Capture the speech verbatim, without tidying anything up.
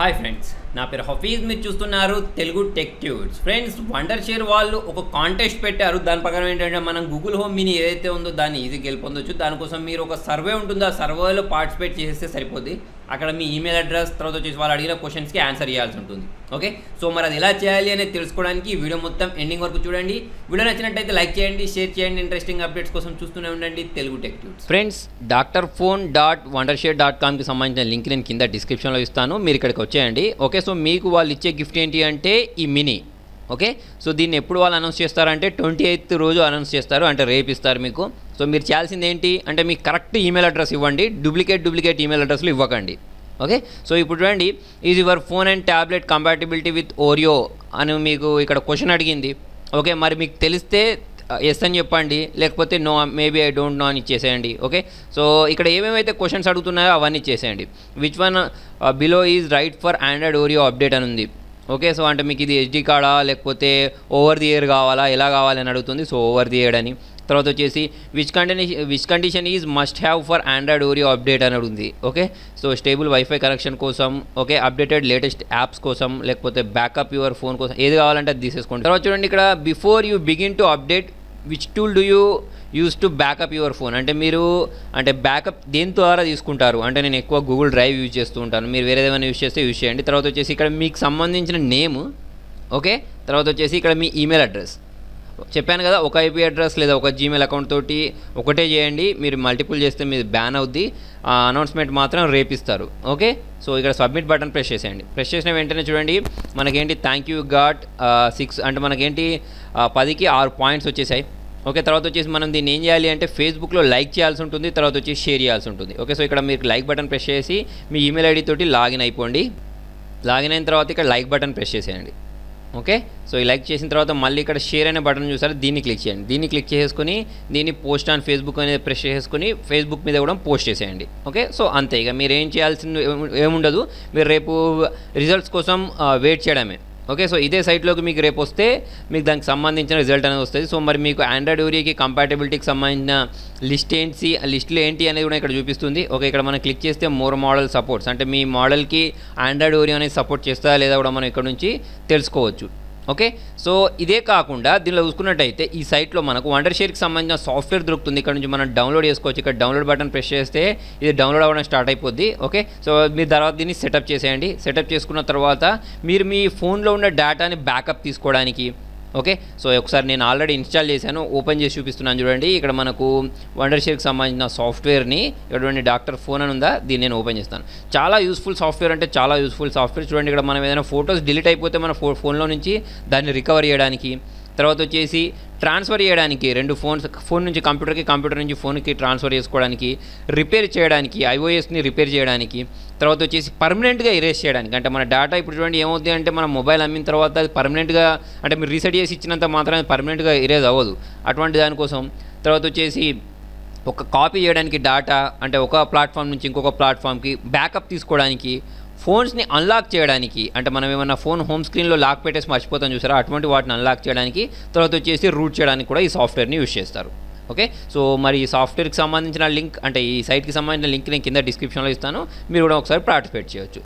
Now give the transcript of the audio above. hi friends ना पेर हफीज में चूस्तुन्नारू Telugu tech tuts friends Wondershare वालू ఒక కాంటెస్ట్ పెట్టారు దాని ప్రకారం ఏంటంటే మనం గూగుల్ హోమ్ మినీ ఏదైతే ఉందో దాన్ని ఈజీగా గెలుపొందొచ్చు దాని కోసం మీరు ఒక సర్వే ఉంటుంది ఆ సర్వేలో పార్టిసిపేట్ చేస్తే సరిపోద్ది అక్కడ మీ ఈమెయిల్ అడ్రస్ తర్వాత వచ్చేసి వాళ్ళు అడిగిన క్వశ్చన్స్ కి ఆన్సర్ ఇవ్వాల్సి ఉంటుంది ఓకే సో మరి అది ఎలా చేయాలి అనేది తెలుసుకోవడానికి వీడియో మొత్తం ఎండింగ్ వరకు చూడండి వీడియో నచ్చినట్లయితే లైక్ చేయండి షేర్ చేయండి ఇంట్రెస్టింగ్ అప్డేట్స్ కోసం చూస్తూనే ఉండండి Telugu tech tuts friends doctor fone dot Wondershare dot com కి సంబంధించిన లింక్ నేను కింద డిస్క్రిప్షన్ లో ఇస్తాను మీరు ఇక్కడికి వచ్చేయండి ఓకే సో మీకు వాళ్ళు ఇచ్చే గిఫ్ట్ ఏంటి అంటే ఈ మినీ ఓకే సో దీన్ని ఎప్పుడు వాళ్ళు అనౌన్స్ చేస్తారంటే ట్వంటీ ఎయిత్ రోజు అనౌన్స్ చేస్తారు అంటే రేపు ఇస్తారు మీకు సో మీరు చేయాల్సింది ఏంటి అంటే మీకు కరెక్ట్ ఈమెయిల్ అడ్రస్ ఇవ్వండి డూప్లికేట్ డూప్లికేట్ ఈమెయిల్ అడ్రస్లు ఇవ్వకండి ఓకే సో ఇప్పుడు చూడండి is your phone and tablet compatibility with Oreo అని మీకు ఇక్కడ క్వశ్చన్ అడిగింది ఓకే మరి మీకు తెలిస్తే ఎస్ అని చెప్పండి లేకపోతే no maybe I don't know అని చేసేయండి ఓకే సో ఇక్కడ ఏమేమైతే క్వశ్చన్స్ అడుగుతున్నాయో అవన్నీ చేసేయండి which one below is right for Android Oreo update అని ఉంది ఓకే సో అంటే మీకు ఇది హెచ్డి కార్డా లేకపోతే ఓవర్ ది ఇయర్ కావాలా ఎలా కావాలని అడుగుతుంది సో ఓవర్ ది ఇయర్ అని తర్వాత వచ్చేసి which condition which condition is must have for Android Oreo update అని ఉంది okay so stable wifi connection కోసం ఓకే అప్డేటెడ్ లేటెస్ట్ యాప్స్ కోసం లేకపోతే బ్యాకప్ యువర్ ఫోన్ కోసం ఏది కావాలంటే అది తీసేసుకోండి తర్వాత చూడండి ఇక్కడ before you begin to update which tool do you use to backup your phone అంటే మీరు అంటే బ్యాకప్ దేని ద్వారా తీసుకుంటారు అంటే నేను ఎక్కువ గూగుల్ డ్రైవ్ యూజ్ చేస్తూ ఉంటాను మీరు వేరే ఏమైనా యూజ్ చేస్తే యూజ్ చేయండి తర్వాత వచ్చేసి ఇక్కడ మీకు సంబంధించిన నేము ఓకే తర్వాత వచ్చేసి ఇక్కడ మీ ఈమెయిల్ అడ్రస్ చెప్పాను కదా ఒక ఐపీ అడ్రస్ లేదా ఒక జీమెయిల్ అకౌంట్ తోటి ఒకటే చేయండి మీరు మల్టిపుల్ చేస్తే మీరు బ్యాన్ అవుద్ది అనౌన్స్మెంట్ మాత్రం రేపిస్తారు ఓకే సో ఇక్కడ సబ్మిట్ బటన్ ప్రెస్ చేసేయండి ప్రెస్ చేసిన వెంటనే చూడండి మనకేంటి థ్యాంక్ యూ గాట్ సిక్స్ అంటే మనకేంటి పదికి ఆరు పాయింట్స్ వచ్చేసాయి ఓకే తర్వాత వచ్చేసి మనం దీన్ని ఏం చేయాలి అంటే ఫేస్బుక్లో లైక్ చేయాల్సి ఉంటుంది తర్వాత వచ్చేసి షేర్ చేయాల్సి ఉంటుంది ఓకే సో ఇక్కడ మీరు లైక్ బటన్ ప్రెస్ చేసి మీ ఈమెయిల్ ఐడి తోటి లాగిన్ అయిపోండి లాగిన్ అయిన తర్వాత ఇక్కడ లైక్ బటన్ ప్రెస్ చేసేయండి ఓకే సో ఈ లైక్ చేసిన తర్వాత మళ్ళీ ఇక్కడ షేర్ అనే బటన్ చూసారు దీన్ని క్లిక్ చేయండి దీన్ని క్లిక్ చేసుకొని దీన్ని పోస్ట్ ఆన్ ఫేస్బుక్ అనేది ప్రెస్ చేసుకొని ఫేస్బుక్ మీద కూడా పోస్ట్ చేసేయండి ఓకే సో అంతే ఇక మీరు ఏం చేయాల్సింది ఏముండదు మీరు రేపు రిజల్ట్స్ కోసం వెయిట్ చేయడమే ఓకే సో ఇదే సైట్లోకి మీకు రేపు వస్తే మీకు దానికి సంబంధించిన రిజల్ట్ అనేది వస్తుంది సో మరి మీకు ఆండ్రాయిడ్ ఓరియోకి కంపాటబిలిటీకి సంబంధించిన లిస్ట్ ఏంటి లిస్టులు ఏంటి అనేది కూడా ఇక్కడ చూపిస్తుంది ఓకే ఇక్కడ మనం క్లిక్ చేస్తే మోర్ మోడల్ సపోర్ట్స్ అంటే మీ మోడల్కి ఆండ్రాయిడ్ ఓరియో అనేది సపోర్ట్ చేస్తా లేదా కూడా మనం ఇక్కడ నుంచి తెలుసుకోవచ్చు ఓకే సో ఇదే కాకుండా దీనిలో చూసుకున్నట్టయితే ఈ సైట్లో మనకు వండర్షేర్కి సంబంధించిన సాఫ్ట్వేర్ దొరుకుతుంది ఇక్కడ నుంచి మనం డౌన్లోడ్ చేసుకోవచ్చు ఇక్కడ డౌన్లోడ్ బటన్ ప్రెస్ చేస్తే ఇది డౌన్లోడ్ అవ్వడం స్టార్ట్ అయిపోద్ది ఓకే సో మీరు తర్వాత దీన్ని సెటప్ చేసేయండి సెటప్ చేసుకున్న తర్వాత మీరు మీ ఫోన్లో ఉన్న డేటాని బ్యాకప్ తీసుకోవడానికి ఓకే సో ఒకసారి నేను ఆల్రెడీ ఇన్స్టాల్ చేశాను ఓపెన్ చేసి చూపిస్తున్నాను చూడండి ఇక్కడ మనకు వండర్షేర్కి సంబంధించిన సాఫ్ట్వేర్ని ఇక్కడ డాక్టర్ ఫోన్ అని ఉందా దీన్ని నేను ఓపెన్ చేస్తాను చాలా యూస్ఫుల్ సాఫ్ట్వేర్ అంటే చాలా యూస్ఫుల్ సాఫ్ట్వేర్ చూడండి ఇక్కడ మనం ఏదైనా ఫొటోస్ డిలీట్ అయిపోతే మన ఫో ఫోన్లో నుంచి దాన్ని రికవర్ చేయడానికి తర్వాత వచ్చేసి ట్రాన్స్ఫర్ చేయడానికి రెండు ఫోన్స్ ఫోన్ నుంచి కంప్యూటర్కి కంప్యూటర్ నుంచి ఫోన్కి ట్రాన్స్ఫర్ చేసుకోవడానికి రిపేర్ చేయడానికి ఐఓఎస్ని రిపేర్ చేయడానికి తర్వాత వచ్చేసి పర్మనెంట్గా ఎరేజ్ చేయడానికి అంటే మన డేటా ఇప్పుడు చూడండి ఏమవుతుంది అంటే మన మొబైల్ అమ్మిన తర్వాత అది పర్మనెంట్గా అంటే మీరు రీసెట్ చేసి ఇచ్చినంత మాత్రమే పర్మనెంట్గా ఎరేజ్ అవ్వదు అటువంటి దానికోసం తర్వాత వచ్చేసి ఒక కాపీ చేయడానికి డేటా అంటే ఒక ప్లాట్ఫామ్ నుంచి ఇంకొక ప్లాట్ఫామ్కి బ్యాకప్ తీసుకోవడానికి ఫోన్స్ని అన్లాక్ చేయడానికి అంటే మనం ఏమన్నా ఫోన్ హోమ్ స్క్రీన్లో లాక్ పెట్టేసి మర్చిపోతాం చూసారా అటువంటి వాటిని అన్లాక్ చేయడానికి తర్వాత వచ్చేసి రూట్ చేయడానికి కూడా ఈ సాఫ్ట్వేర్ని యూజ్ చేస్తారు ఓకే సో మరి ఈ సాఫ్ట్వేర్కి సంబంధించిన లింక్ అంటే ఈ సైట్కి సంబంధించిన లింక్ నేను కింద డిస్క్రిప్షన్లో ఇస్తాను మీరు కూడా ఒకసారి పార్టిసిపేట్ చేయొచ్చు